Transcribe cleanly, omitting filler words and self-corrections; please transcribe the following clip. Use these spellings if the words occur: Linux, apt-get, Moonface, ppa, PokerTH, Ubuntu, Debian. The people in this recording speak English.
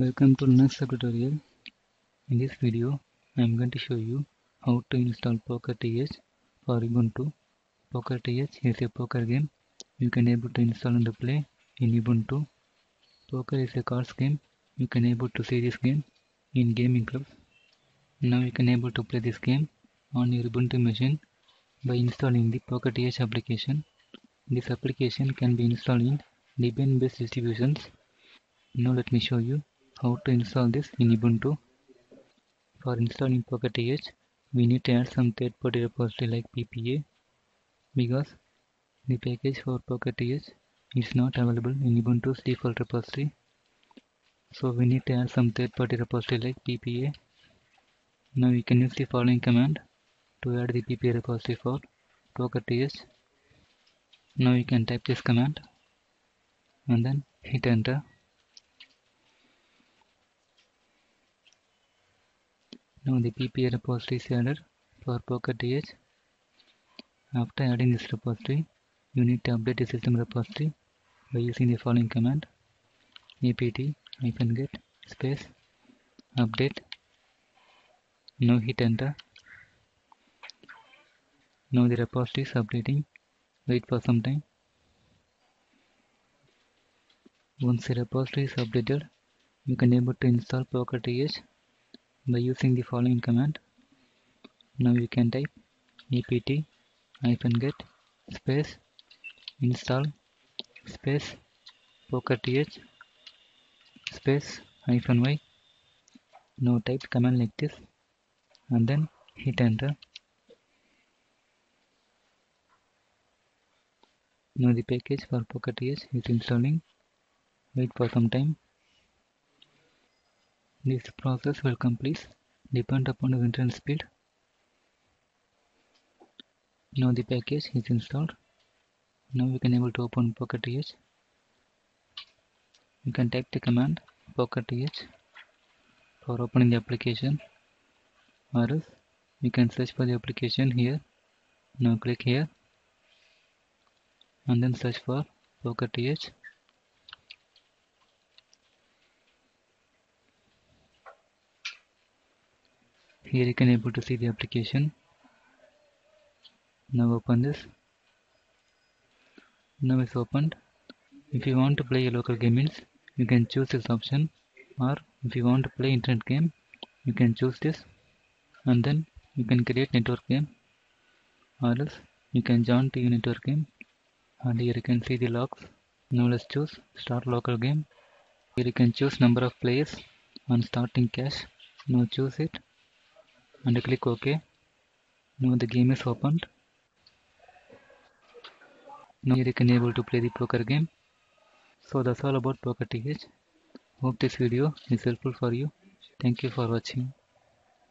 Welcome to Linux tutorial. In this video, I am going to show you how to install PokerTH for Ubuntu. PokerTH is a poker game you can able to install and play in Ubuntu. Poker is a cards game you can able to see this game in gaming clubs. Now you can able to play this game on your Ubuntu machine by installing the PokerTH application. This application can be installed in Debian based distributions. Now let me show you how to install this in Ubuntu. For installing PokerTH, we need to add some third-party repository like ppa because the package for PokerTH is not available in Ubuntu's default repository. So we need to add some third-party repository like ppa. Now we can use the following command to add the ppa repository for PokerTH. Now you can type this command and then hit enter. Now the ppa repository is added for PokerTH. After adding this repository, you need to update the system repository by using the following command: apt-get space update. Now hit enter. Now the repository is updating. Wait for some time. Once the repository is updated, you can able to install PokerTH by using the following command. Now you can type apt-get space install space PokerTH space -y. Now type command like this and then hit enter. Now the package for PokerTH is installing. Wait for some time. This process will complete depend upon your internet speed. Now the package is installed. Now you can able to open PokerTH. You can type the command PokerTH for opening the application, or else you can search for the application here. Now click here and then search for PokerTH. Here you can able to see the application. Now open this. Now it's opened. If you want to play a local game means you can choose this option, or if you want to play internet game you can choose this, and then you can create network game, or else you can join to your network game, and here you can see the logs. Now let's choose start local game. Here you can choose number of players and starting cash. Now choose it and click OK. Now the game is opened. Now here you can able to play the poker game. So that's all about PokerTH. Hope this video is helpful for you. Thank you for watching.